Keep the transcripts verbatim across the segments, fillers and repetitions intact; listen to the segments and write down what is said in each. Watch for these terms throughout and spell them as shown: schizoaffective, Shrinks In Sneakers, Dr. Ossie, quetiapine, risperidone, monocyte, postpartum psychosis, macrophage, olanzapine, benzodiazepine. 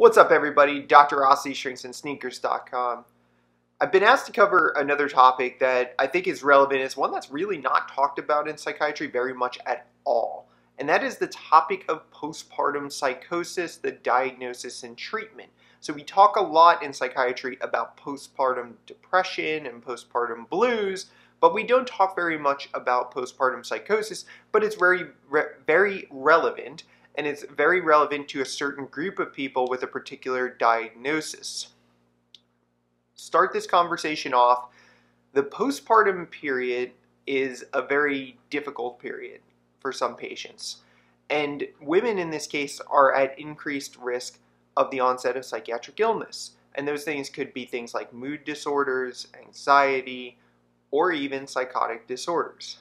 What's up, everybody? Doctor Ossie, shrinks in sneakers dot com. I've been asked to cover another topic that I think is relevant. It's one that's really not talked about in psychiatry very much at all, and that is the topic of postpartum psychosis, the diagnosis and treatment. So we talk a lot in psychiatry about postpartum depression and postpartum blues, but we don't talk very much about postpartum psychosis, but it's very, very relevant, and it's very relevant to a certain group of people with a particular diagnosis. Start this conversation off. The postpartum period is a very difficult period for some patients, and women in this case are at increased risk of the onset of psychiatric illness, and those things could be things like mood disorders, anxiety, or even psychotic disorders.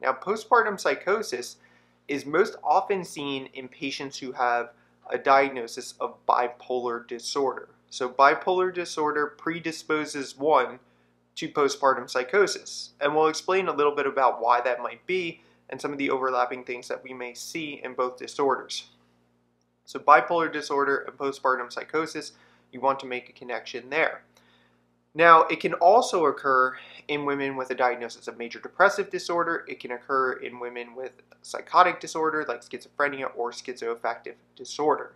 Now, postpartum psychosis is most often seen in patients who have a diagnosis of bipolar disorder. So bipolar disorder predisposes one to postpartum psychosis, and we'll explain a little bit about why that might be and some of the overlapping things that we may see in both disorders. So bipolar disorder and postpartum psychosis, you want to make a connection there. Now, it can also occur in women with a diagnosis of major depressive disorder. It can occur in women with psychotic disorder like schizophrenia or schizoaffective disorder.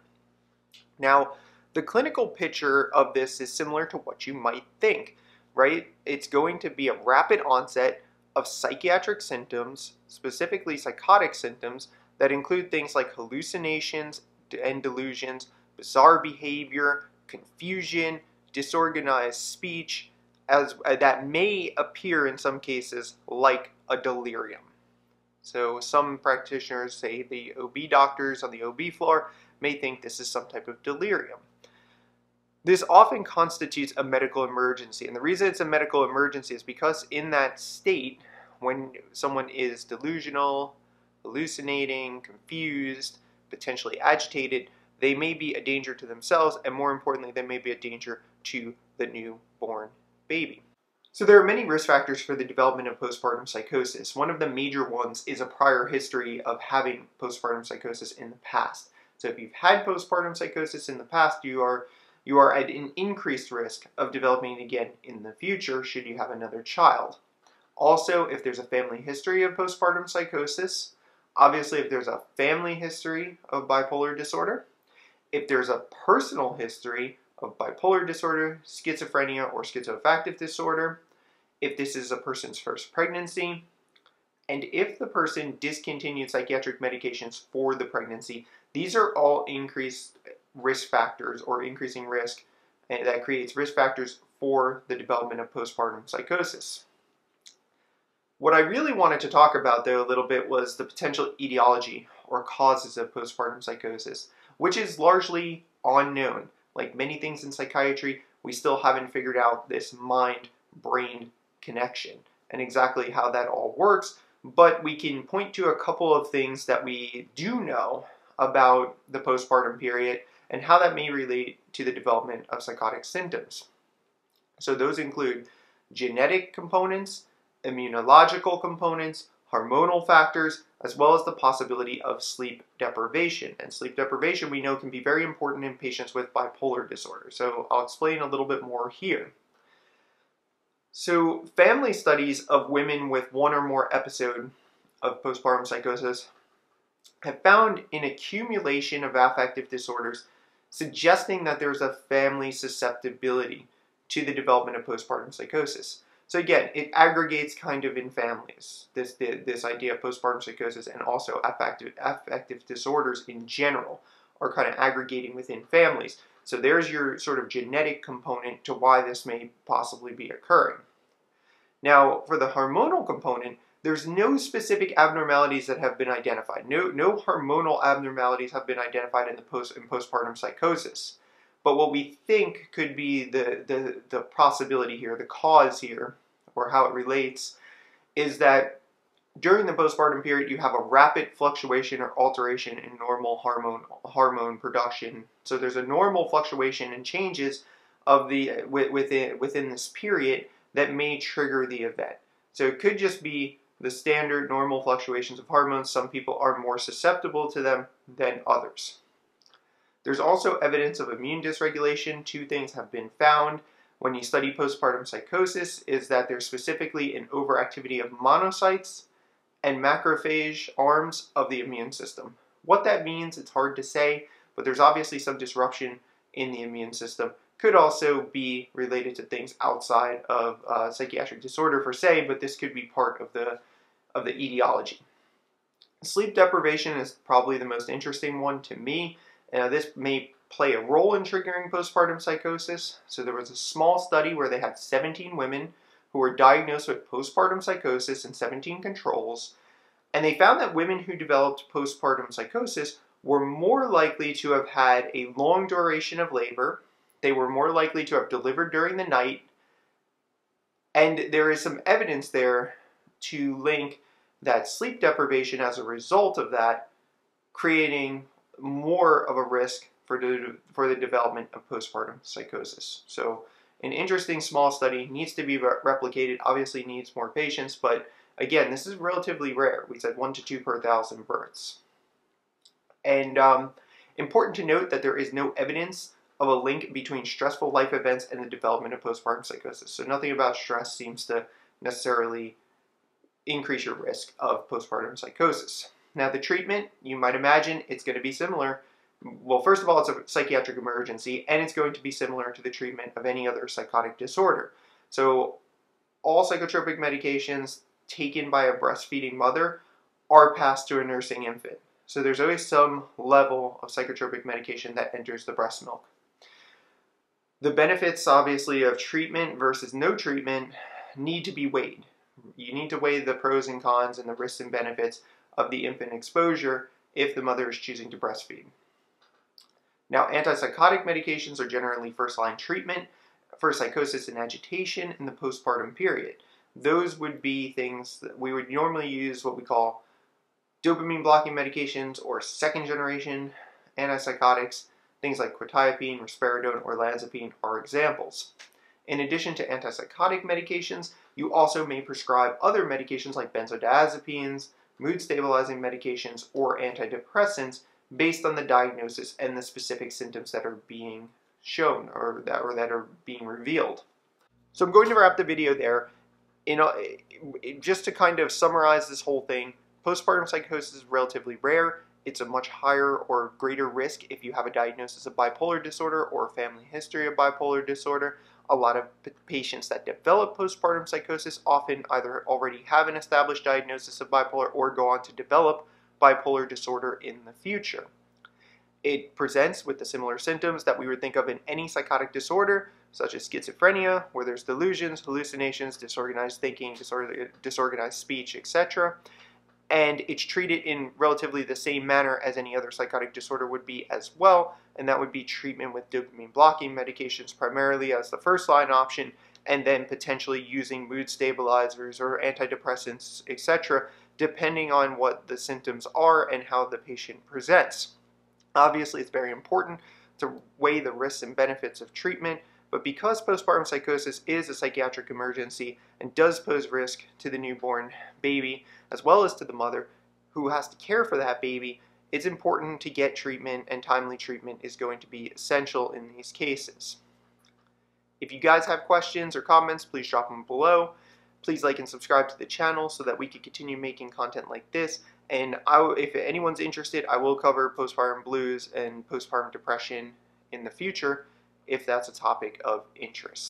Now, the clinical picture of this is similar to what you might think, right? It's going to be a rapid onset of psychiatric symptoms, specifically psychotic symptoms, that include things like hallucinations and delusions, bizarre behavior, confusion, disorganized speech, as uh, that may appear in some cases like a delirium. So some practitioners, say the O B doctors on the O B floor, may think this is some type of delirium. This often constitutes a medical emergency, and the reason it's a medical emergency is because in that state, when someone is delusional, hallucinating, confused, potentially agitated, they may be a danger to themselves, and more importantly, they may be a danger to the newborn baby. So there are many risk factors for the development of postpartum psychosis. One of the major ones is a prior history of having postpartum psychosis in the past. So if you've had postpartum psychosis in the past, you are, you are at an increased risk of developing it again in the future should you have another child. Also, if there's a family history of postpartum psychosis, obviously if there's a family history of bipolar disorder, if there's a personal history of bipolar disorder, schizophrenia, or schizoaffective disorder, if this is a person's first pregnancy, and if the person discontinued psychiatric medications for the pregnancy, these are all increased risk factors or increasing risk that creates risk factors for the development of postpartum psychosis. What I really wanted to talk about, though, a little bit was the potential etiology or causes of postpartum psychosis, which is largely unknown. Like many things in psychiatry, we still haven't figured out this mind-brain connection and exactly how that all works, but we can point to a couple of things that we do know about the postpartum period and how that may relate to the development of psychotic symptoms. So those include genetic components, immunological components, hormonal factors, as well as the possibility of sleep deprivation. And sleep deprivation, we know, can be very important in patients with bipolar disorder. So I'll explain a little bit more here. So family studies of women with one or more episode of postpartum psychosis have found an accumulation of affective disorders, suggesting that there's a family susceptibility to the development of postpartum psychosis. So again, it aggregates kind of in families, this, this idea of postpartum psychosis, and also affective, affective disorders in general are kind of aggregating within families. So there's your sort of genetic component to why this may possibly be occurring. Now, for the hormonal component, there's no specific abnormalities that have been identified. No, no hormonal abnormalities have been identified in the post, in postpartum psychosis. But what we think could be the, the, the possibility here, the cause here, or how it relates, is that during the postpartum period, you have a rapid fluctuation or alteration in normal hormone, hormone production. So there's a normal fluctuation and changes of the, within, within this period that may trigger the event. So it could just be the standard normal fluctuations of hormones. Some people are more susceptible to them than others. There's also evidence of immune dysregulation. Two things have been found when you study postpartum psychosis, is that there's specifically an overactivity of monocytes and macrophage arms of the immune system. What that means, it's hard to say, but there's obviously some disruption in the immune system. Could also be related to things outside of uh, psychiatric disorder per se, but this could be part of the, of the etiology. Sleep deprivation is probably the most interesting one to me. Uh, this may play a role in triggering postpartum psychosis. So there was a small study where they had seventeen women who were diagnosed with postpartum psychosis and seventeen controls, and they found that women who developed postpartum psychosis were more likely to have had a long duration of labor, they were more likely to have delivered during the night, and there is some evidence there to link that sleep deprivation as a result of that, creating more of a risk for the, for the development of postpartum psychosis. So an interesting small study, needs to be replicated, obviously needs more patients, but again, this is relatively rare. We said one to two per thousand births. And um, important to note that there is no evidence of a link between stressful life events and the development of postpartum psychosis. So nothing about stress seems to necessarily increase your risk of postpartum psychosis. Now the treatment, you might imagine it's going to be similar. Well, first of all, it's a psychiatric emergency, and it's going to be similar to the treatment of any other psychotic disorder. So all psychotropic medications taken by a breastfeeding mother are passed to a nursing infant. So there's always some level of psychotropic medication that enters the breast milk. The benefits, obviously, of treatment versus no treatment need to be weighed. You need to weigh the pros and cons and the risks and benefits of the infant exposure if the mother is choosing to breastfeed. Now, antipsychotic medications are generally first-line treatment for psychosis and agitation in the postpartum period. Those would be things that we would normally use, what we call dopamine-blocking medications or second-generation antipsychotics. Things like quetiapine, risperidone, or olanzapine are examples. In addition to antipsychotic medications, you also may prescribe other medications like benzodiazepines, mood-stabilizing medications, or antidepressants based on the diagnosis and the specific symptoms that are being shown or that, or that are being revealed. So I'm going to wrap the video there. In a, just to kind of summarize this whole thing, postpartum psychosis is relatively rare. It's a much higher or greater risk if you have a diagnosis of bipolar disorder or a family history of bipolar disorder. A lot of patients that develop postpartum psychosis often either already have an established diagnosis of bipolar or go on to develop bipolar disorder in the future. It presents with the similar symptoms that we would think of in any psychotic disorder, such as schizophrenia, where there's delusions, hallucinations, disorganized thinking, disorder, disorganized speech, et cetera. And it's treated in relatively the same manner as any other psychotic disorder would be as well, and that would be treatment with dopamine blocking medications primarily as the first line option, and then potentially using mood stabilizers or antidepressants, et cetera, depending on what the symptoms are and how the patient presents. Obviously, it's very important to weigh the risks and benefits of treatment, but because postpartum psychosis is a psychiatric emergency and does pose risk to the newborn baby as well as to the mother who has to care for that baby, it's important to get treatment, and timely treatment is going to be essential in these cases. If you guys have questions or comments, please drop them below. Please like and subscribe to the channel so that we can continue making content like this. And I, if anyone's interested, I will cover postpartum blues and postpartum depression in the future if that's a topic of interest.